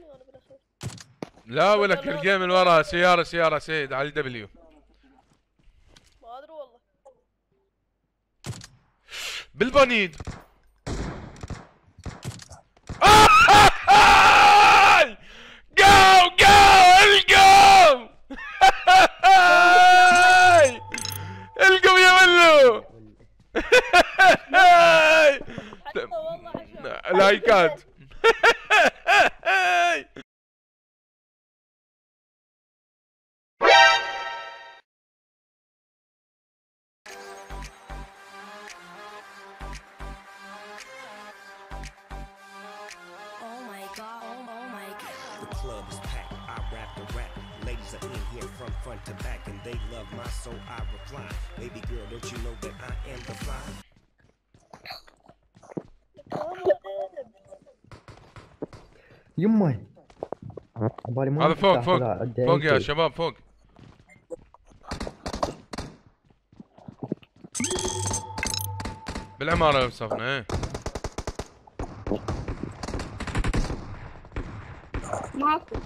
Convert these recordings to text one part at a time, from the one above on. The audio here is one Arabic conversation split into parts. شفتوني وانا بالاخير. لا ولك الجيم اللي ورا سياره سياره سيد على الدبليو. ما ادري والله. بالبنيد. جو جو القم. القم يا ملو. لايكات. Front to back and they love my soul, I reply. Baby girl, don't you know that I am the fly? يمي هذا فوق فوق فوق يا شباب فوق. بالعمارة وصفنا ايه. ماكو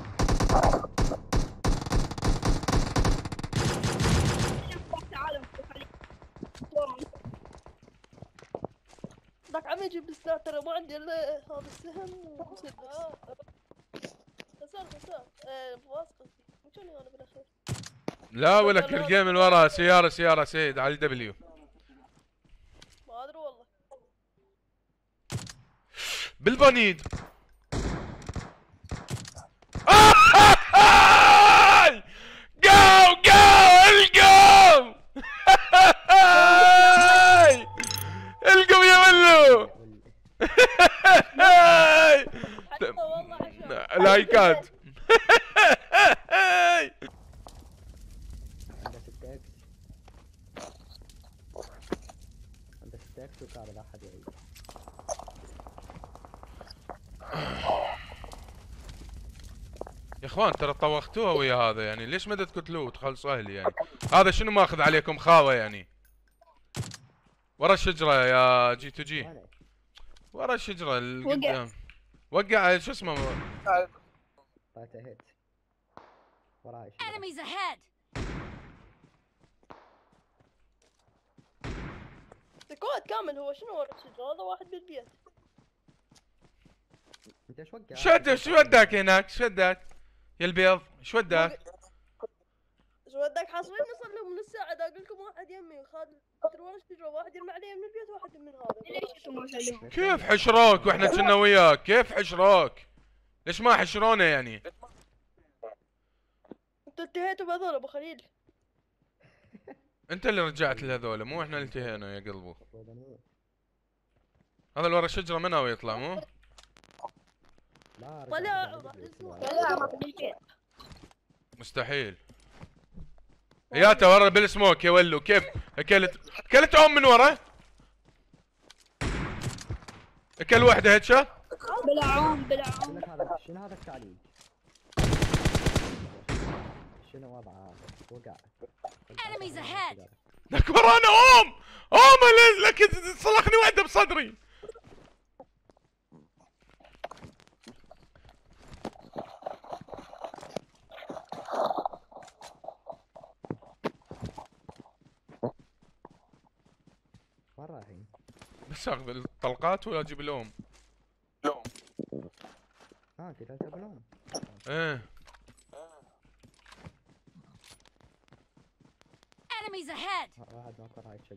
ضاك عمي يجيب السلاح ترى ما عندي الا هذا السهم ومسدس. خسر خسر بواسطتي وشنو انا بالاخير. لا ولك الجيم اللي ورا سياره سياره سيد على الدبليو. ما ادري والله. بالبنيد. جو جو القم. القم يا ملو. لايكات. يا اخوان ترى طوختوها ويا هذا يعني ليش ما تقتلوه وتخلصوا اهلي يعني؟ هذا شنو ماخذ عليكم خاوه يعني؟ ورا الشجره يا جي تو جي ورا الشجره اللي قدام وقع شو اسمه وراي سكوت كامل. هو شنو ورا الشجره؟ هذا واحد بالبيت. انت ايش وقع؟ شو وداك هناك؟ شو وداك؟ يا البيض شو وداك؟ حاصلين نصل لهم من الساعة دا اقول لكم واحد يمي خاد ورا الشجرة واحد يرمي عليه من البيت واحد من هذا. ليش انتم ما شلوه؟ كيف حشروك واحنا كنا وياك؟ كيف حشروك؟ ليش ما حشرونا يعني؟ انتوا انتهيتوا بهذول ابو خليل. انت اللي رجعت لهذول مو احنا اللي انتهينا يا قلبو. هذا اللي ورا الشجرة ما ناوي يطلع مو؟ طلع مستحيل. ياته ورا بالسموك يا ولو كيف اكلت ام من ورا؟ اكل وحده هيدشوت؟ بلا عم شنو هذا التعليق؟ شنو وضعه؟ وقع انميز اهيد لك ورانا ام لك صلخني وحده بصدري. بس اقبل الطلقات ولا اجيب لهم؟ لهم كذا اجيب لهم. ايه انميز اهيد.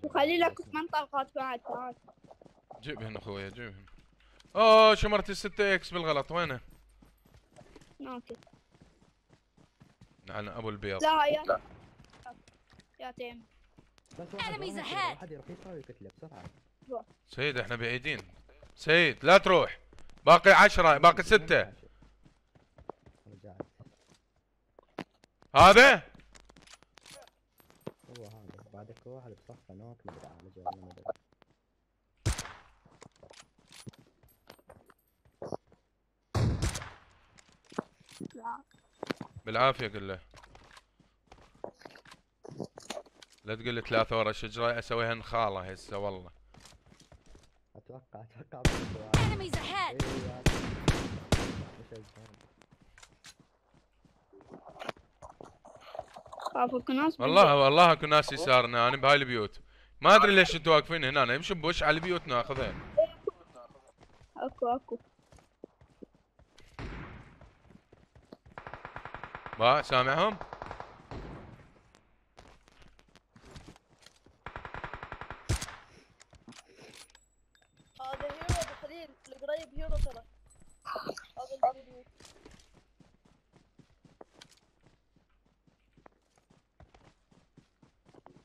وخلي لك 8 طلقات بعد. جيبهن اخويا جيبهن. اوه شمرت الستة اكس بالغلط وينه؟ اوكي عن ابو البيض. لا يا تيم انميز اهيد. واحد يروح يسرع ويقتله بسرعه. سيد احنا بعيدين سيد لا تروح. باقي 10 باقي 6. هذا هو هذا بعدك واحد بصفه نوك مدري على جوال مدري. بالعافيه قل له لا تقول لي 3 ورا الشجره اسويها نخاله هسه والله. اتوقع خافوا كناس. والله كناس يسارنا انا بهاي البيوت. ما ادري ليش انتوا واقفين هنا، يمشي بوش على البيوت ناخذها. اكو ما سامعهم؟ هذا هيرو بخليل القريب هيرو ترى. هذا الهيرو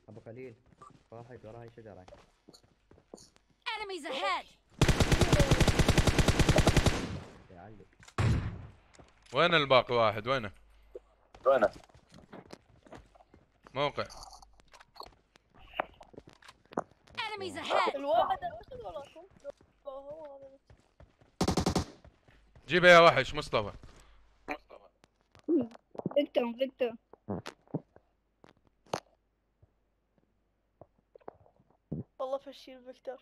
ابو خليل واحد وراي شجره. Enemies ahead. وين الباقي واحد وينه؟ وينه؟ موقع enemies ahead. الواحد وصل وراكم. هو هذا جيبه يا وحش مصطفى. فيكتور والله فشيل فيكتور.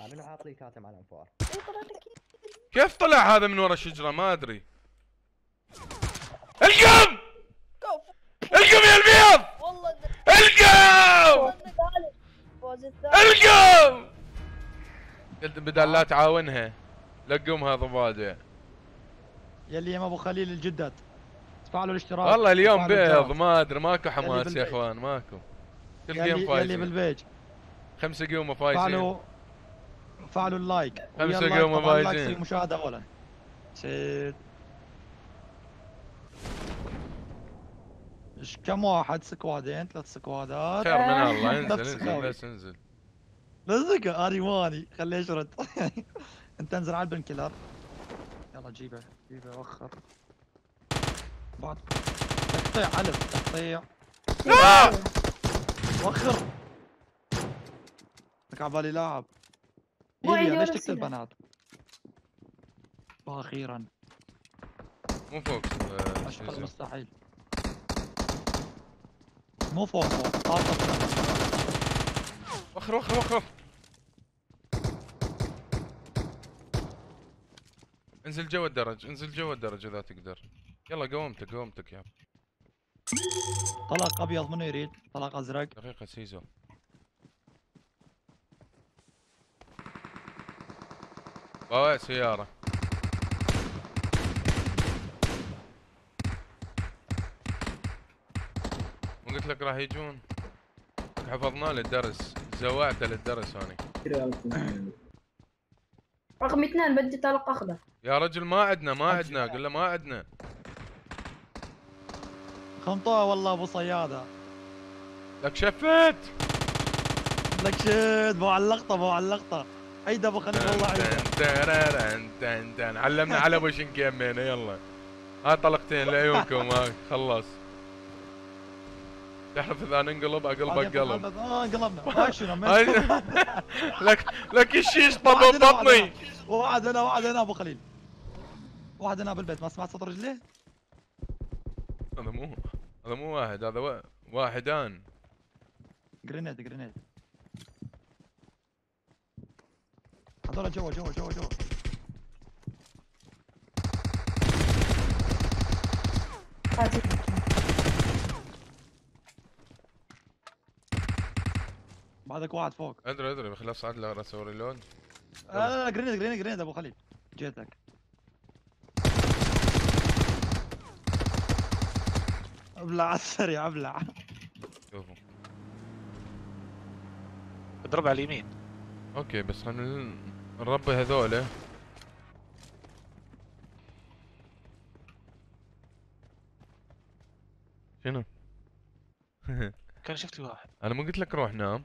عامل عاطلي كاتم على الانفار. كيف طلع هذا من ورا الشجره ما ادري. القم! القم يا البيض! والله القم! القم! قلت بدل لا تعاونها لقمها ضفادع. يلي ابو خليل الجدد فعلوا الاشتراك. والله اليوم بيض ما ادري ماكو حماس يا اخوان ماكو. كل جيم فايزين. يلي بالبيج. 5 جيوم فايزين. فعلوا اللايك. 5 جيوم فايزين. المشاهدة أولا. شيت. ايش كم واحد؟ سكوادين 3 سكوادات خير من الله. انزل بس انزل لزق اريواني خليه يشرد. انت انزل على البنكلر يلا جيبه جيبه وخر بعد تقطيع علب تقطيع لا وخر لك عبالي لاعب ايليا ليش تقتل بنات؟ واخيرا مو فوق اشقى مستحيل مو فوق وخر وخر وخر انزل جوا الدرج انزل جوا الدرج اذا تقدر يلا قومتك قومتك يا طلق ابيض منو يريد طلق ازرق دقيقه سيزو باوع سياره قلت لك راح يجون حفظناه للدرس زوعته للدرس هاني رقم 2 بدي طلق اخضر يا رجل ما عندنا ما عندنا قل له ما عندنا خنطوه والله ابو صياده لك شفت لك شفت بو على اللقطه بو على اللقطه عيد ابو خليل والله عيد علمنا على ابو شنكي يمينا يلا ها طلقتين لعيونكم ها خلص تحرف اذا ننقلب اقلبك قلب قلبنا لك الشيش طب بطني واحد هنا ابو خليل واحد هنا بالبيت ما سمعت صوت رجليه هذا مو واحد هذا واحدان جرينيد هذول جوا بعدك واحد فوق ادري بخليه صعد له اسوي ريلود لا جرينيد ابو خليل جيتك ابلع على السريع ابلع شوفوا اضرب على اليمين اوكي بس خلينا نربي هذوله شنو؟ كان شفت واحد انا مو قلت لك روح نام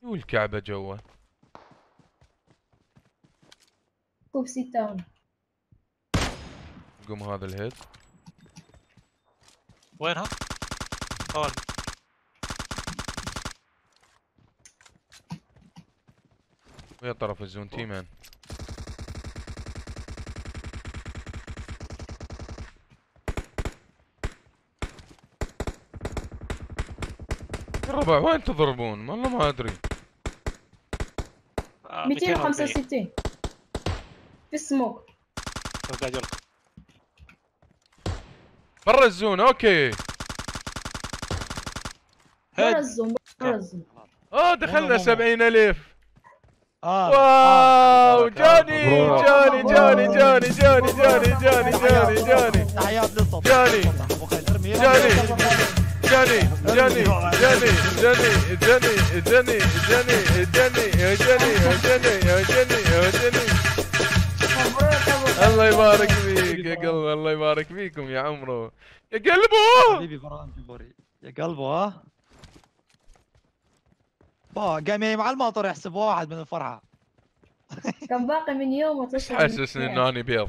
شو الكعبة جوا؟ كوبسي تاون قوم هذا الهيد. وينها؟ طول ويا طرف الزون تيمان. الربع وين تضربون؟ والله ما ادري. 265 في السموك. برا الزون. اوكي. برا الزون برا الزون. دخلنا 70,000. واو جاني. الله يبارك فيك يا قلبي، الله يبارك فيكم يا عمرو يا قلبو حبيبي برهان جمبوري يا قلبو. ها با قام مع المطر يحسب واحد من الفرحه. كان باقي من يوم تصل حسسني انه اني بيض.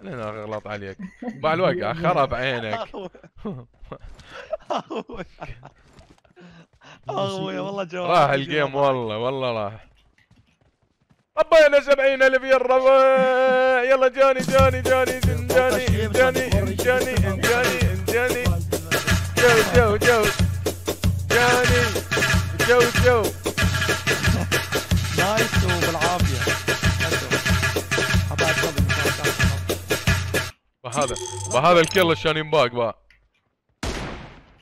انا غلط عليك مع الوقع خرب عينك. اخوي والله جواب راح الجيم، والله والله راح. طبينا 70,000 يا الربع. يلا جاني جاني جاني جاني جاني جاني جاني جاني جو جو جو جاني جو جو نايس وبالعافيه. بهذا بهذا الكل عشان ينباق بقى.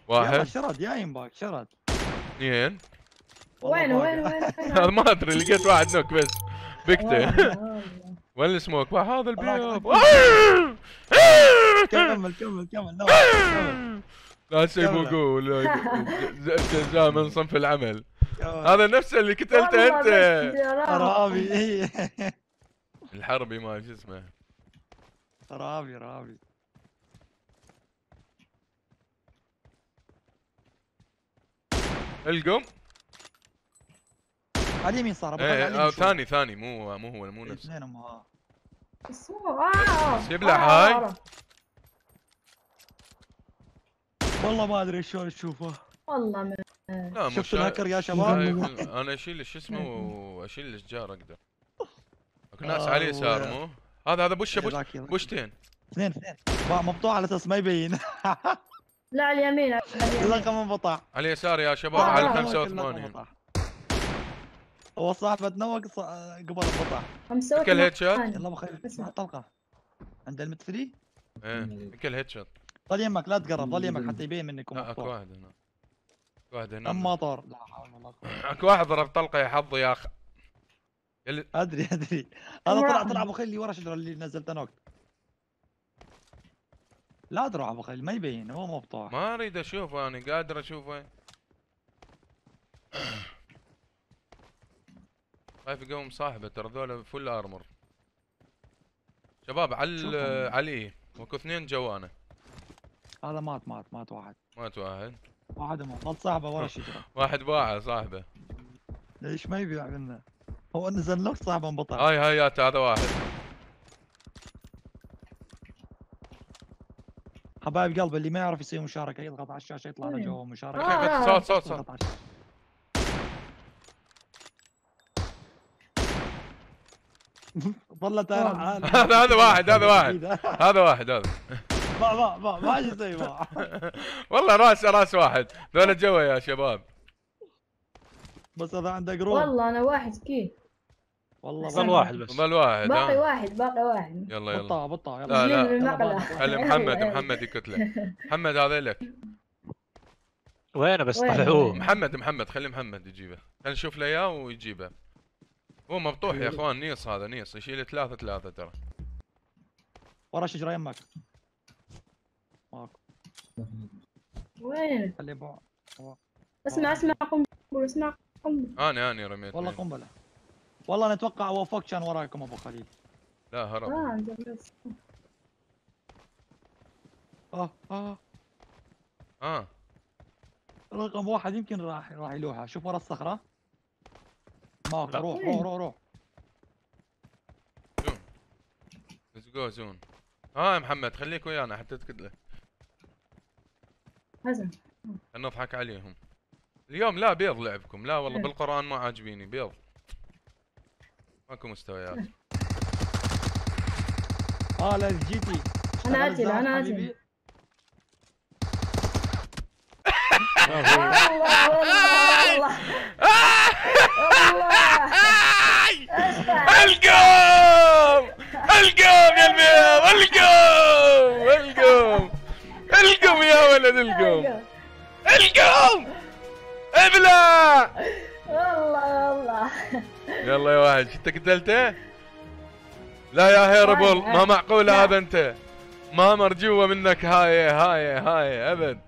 واحد شرد يا ينباق شرد. اثنين وين وين وين ما ادري لقيت واحد نوك بس بكته. وين السموك؟ هذا البيض. كمل كمل كمل لا تسيبوا قول جزاء من صنف العمل. هذا نفسه اللي قتلته انت رابي الحربي ما شو اسمه رابي رابي. القم على اليمين صار ابو ثاني ثاني مو هو مو نفسه اثنينهم. يبلع هاي والله ما ادري شلون تشوفه والله ما شفت الهكر يا شباب. انا اشيل شو اسمه واشيل الاشجار اقدر اكو ناس عليه يسار. مو هذا بوشه بوشتين اثنين اثنين مقطوع على اساس ما يبين. لا على اليمين اللقم انقطع على اليسار يا شباب على 85. هو صاحبه تنوق قبل القطع 85. كل هيد شوت يلا بخير اسمع الطلقه عند المت 3. ايه كل هيد شوت. ظل يمك لا تقرب ظل يمك حتى يبين منك. اكو واحد هنا اكو واحد هنا اما طار لا حول ولا قوه. اكو واحد ضرب طلقه يا حظي يا اخ. ادري ادري هذا طلع ابو خليل ورا الشجره اللي نزلته نوك. لا تروح ابو خليل ما يبين هو مو بطاح. ما اريد اشوفه انا قادر اشوفه. خايف يقوم صاحبه ترى ذولا فل ارمر. شباب علي علي واكو اثنين جوانا. هذا مات مات مات واحد مات واحد واحد مات صاحبه ورا الشجره. واحد باعه صاحبه. ليش ما يبيع منه؟ هو نزل لك صاحبه انبطع. هاي هاي ياته هذا واحد. حبايب قلبي اللي ما يعرف يسوي مشاركه يضغط على الشاشه يطلع له جوا مشاركه. صوت صوت صوت ظلت هذا واحد هذا واحد هذا واحد هذا ما يسوي والله راس واحد ذولا جوا يا شباب. بس هذا عنده جروب والله انا واحد كي والله ظل واحد بس ظل واحد باقي واحد باقي واحد. يلا يلا بطه بطه يلا لا خلي محمد يكتله. محمد هذا لك وينه بس طلعوه. محمد خلي محمد يجيبه خلينا نشوف له اياه ويجيبه. هو مبطوح يا اخوان نيص هذا نيص يشيل ثلاثة ثلاثة ترى ورا الشجرة يمك. ماكو وين خلي بو اسمع اسمع قنبلة اسمع قنبلة. انا رميت والله قنبلة والله انا اتوقع وفوق كان وراكم ابو خليل. لا هرب رقم واحد يمكن راح يلوحها. شوف ورا الصخرة ماكو. روح روح روح جو زون. ها محمد خليك ويانا حتى تكدله. لازم نضحك عليهم. اليوم لا بيض لعبكم، لا والله بالقرآن ما عاجبيني بيض. ماكو مستويات. لا جيتي. انا اجل انا اجل. والله والله والله. القوم القوم يا البيض، القوم القوم القوم يا ولد القوم القوم ابلع. والله والله. يلا يا واحد انت قتلته؟ لا يا هيربول ما معقوله هذا انت، ما مرجوه منك هاي هاي هاي ابد.